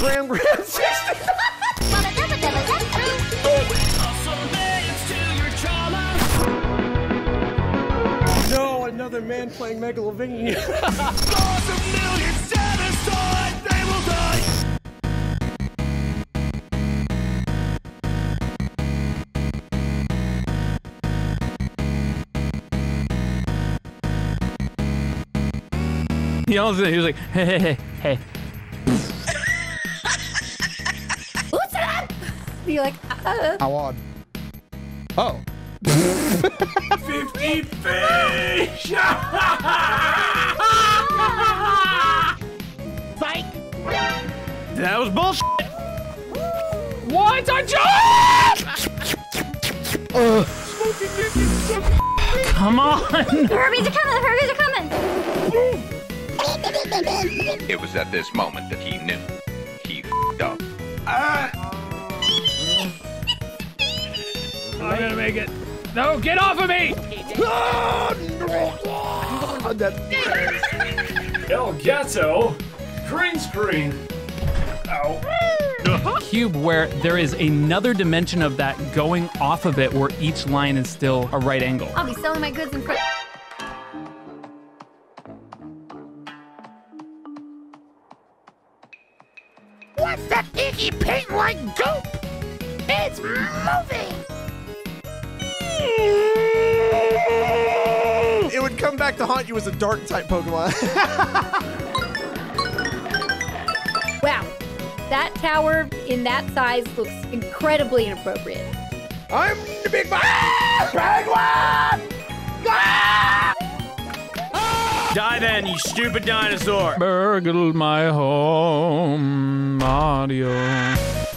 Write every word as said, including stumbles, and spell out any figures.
Graham Graham sixty. No, another man playing Megalovania. They will die. He was like, hey, hey, hey, hey. What's that? You're like, uh. How odd. Oh. fifty fish! Psych! That was bullshit! What? I jumped! uh. Come on! The Herbies are coming! The Herbies are coming! It was at this moment that he knew. He f***ed up. Ah! I'm gonna make it. No, get off of me! I'm dead. El Gatto, green screen. Ow. Cube where there is another dimension of that going off of it where each line is still a right angle. I'll be selling my goods in front. What's that icky pig-like goop? It's moving! It would come back to haunt you as a dark-type Pokemon. Wow, that tower in that size looks incredibly inappropriate. I'm the big man! Ah! Penguin! Ah! Die then, you stupid dinosaur! Burgled my home audio.